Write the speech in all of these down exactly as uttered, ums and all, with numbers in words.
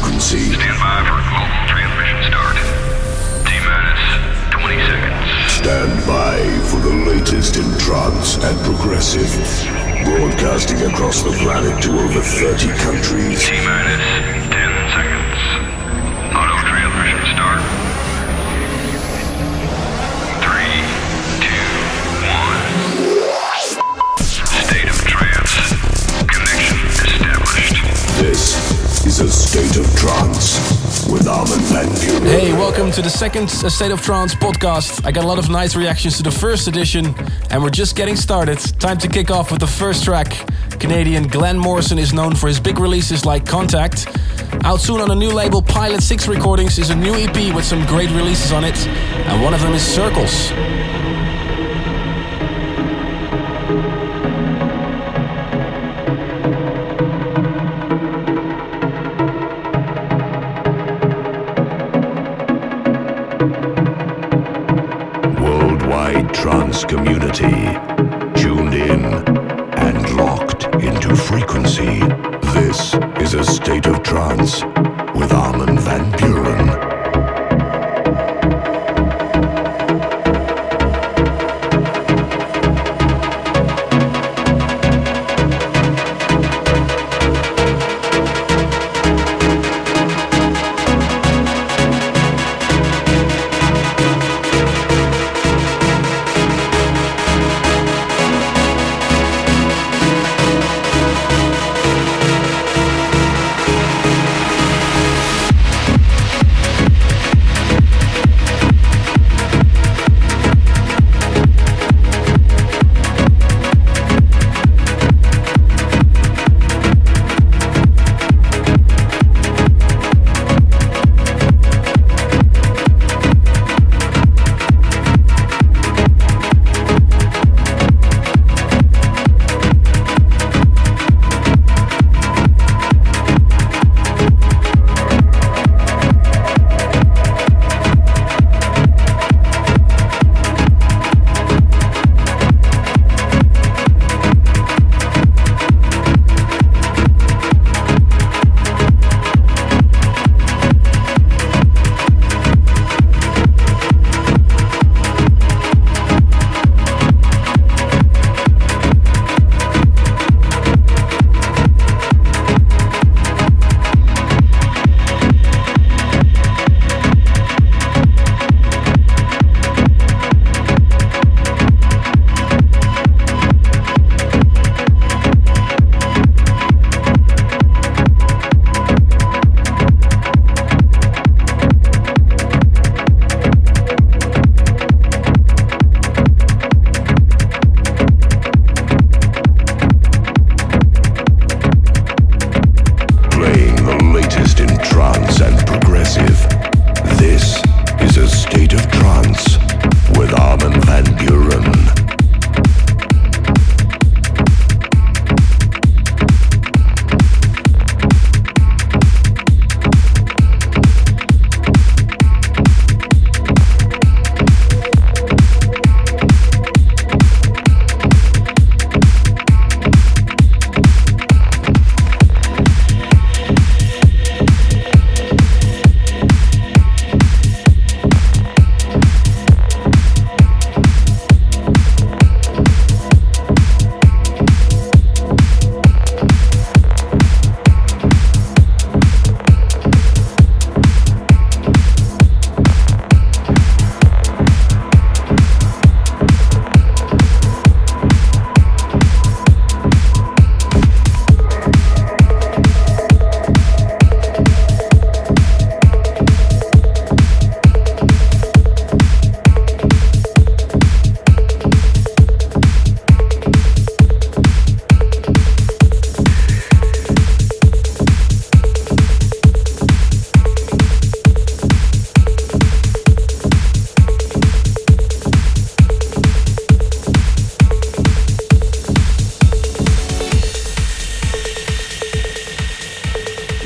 frequency. Stand by for global transmission start. T minus twenty seconds. Stand by for the latest in trance and progressive. Broadcasting across the planet to over thirty countries. T minus ten seconds. Auto transmission start. three, two, one. State of Trance. Connection established. This is A State of Trance with Armin van Buuren. Hey, welcome to the second A State of Trance podcast. I got a lot of nice reactions to the first edition, and we're just getting started. Time to kick off with the first track. Canadian Glenn Morrison is known for his big releases like Contact. Out soon on a new label, Pilot six Recordings, is a new E P with some great releases on it, and one of them is Circles. Trance community, tuned in and locked into frequency. This is A State of Trance with Armin van Buuren.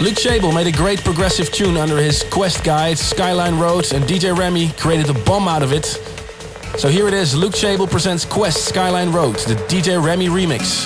Luke Chable made a great progressive tune under his Quest guide, Skyline Road, and D J Remy created a bomb out of it. So here it is, Luke Chable presents Quest Skyline Road, the D J Remy remix.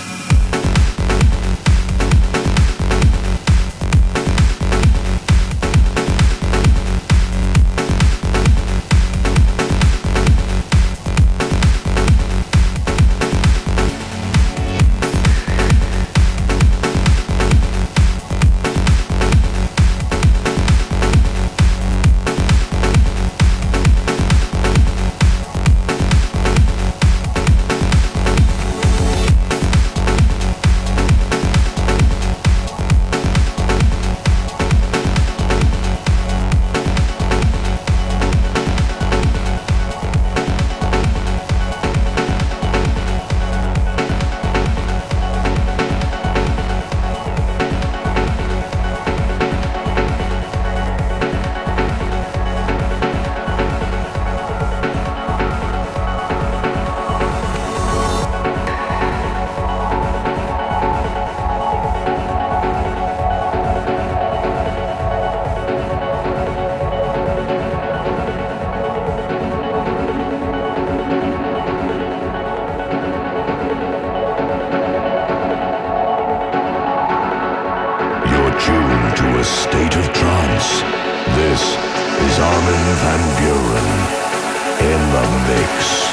Armin van Buuren in the mix.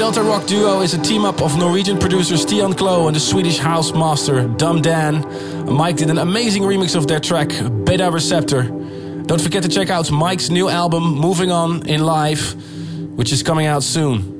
Delta Rock Duo is a team-up of Norwegian producers Tian Klo and the Swedish house master Dumb Dan. Mike did an amazing remix of their track, Beta Receptor. Don't forget to check out Mike's new album, Moving On in Life, which is coming out soon.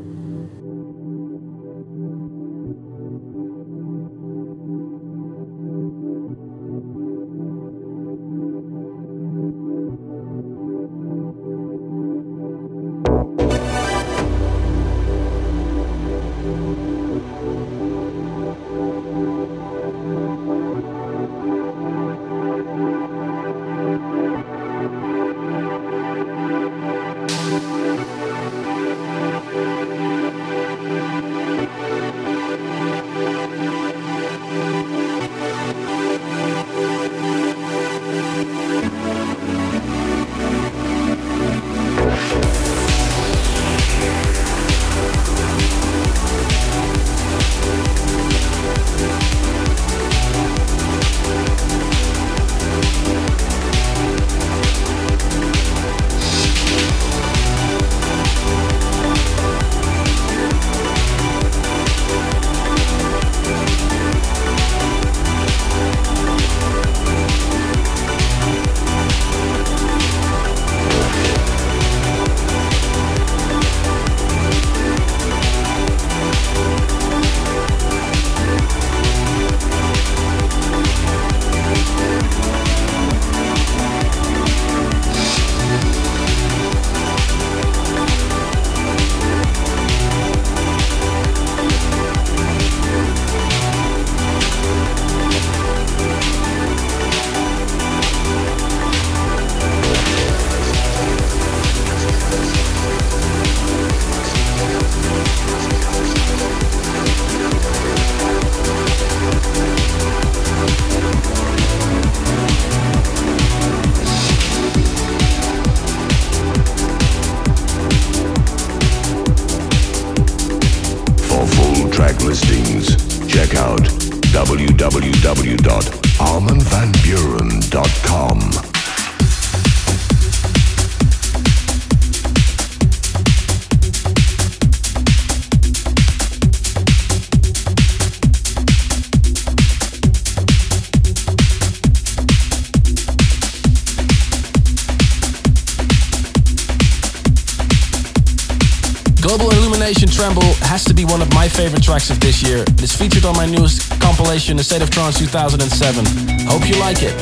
Favorite tracks of this year. It's featured on my newest compilation, The State of Trance two thousand seven. Hope you like it.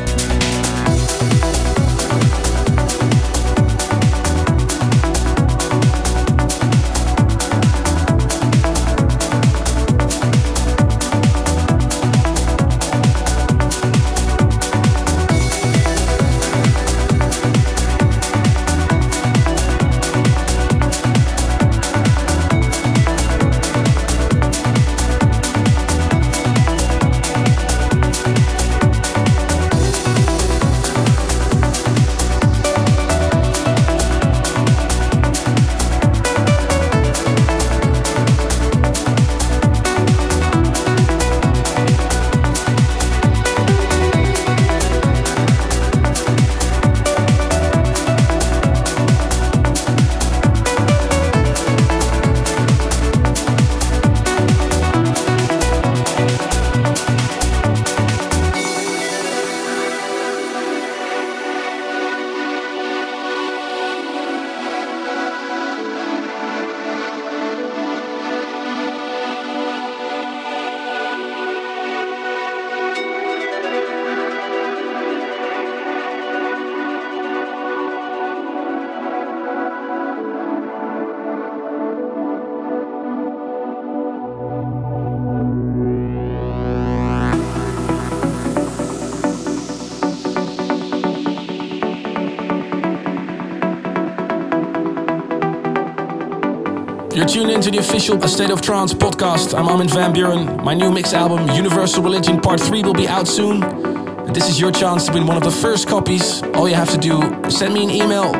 You're tuned into the official A State of Trance podcast. I'm Armin van Buuren. My new mix album, Universal Religion Part three, will be out soon. And this is your chance to win one of the first copies. All you have to do, send me an email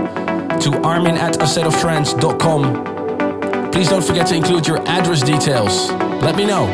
to armin at a state of trance dot com. Please don't forget to include your address details. Let me know.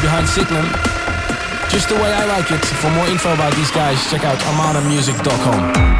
Behind Siglam, just the way I like it. For more info about these guys, check out amana music dot com.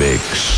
mix.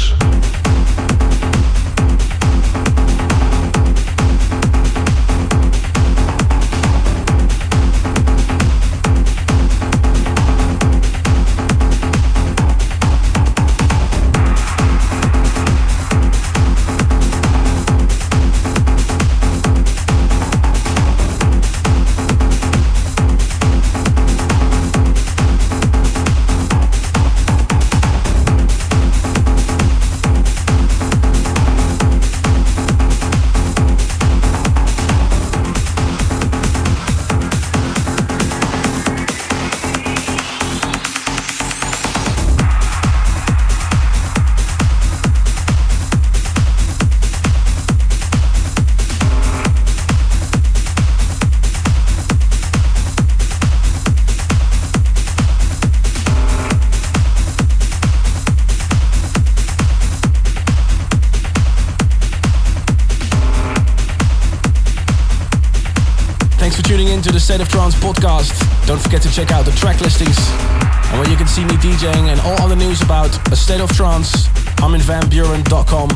State of Trance podcast. Don't forget to check out the track listings and where you can see me DJing and all other news about A State of Trance, armin van buuren dot com.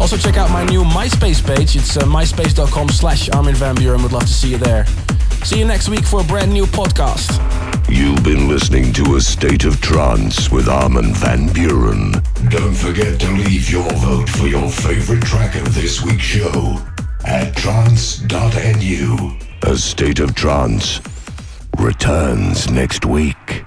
Also check out my new MySpace page. It's uh, myspace dot com slash armin van buuren. Would love to see you there. See you next week for a brand new podcast. You've been listening to A State of Trance with Armin van Buuren. Don't forget to leave your vote for your favorite track of this week's show at trance dot N U. A State of Trance returns next week.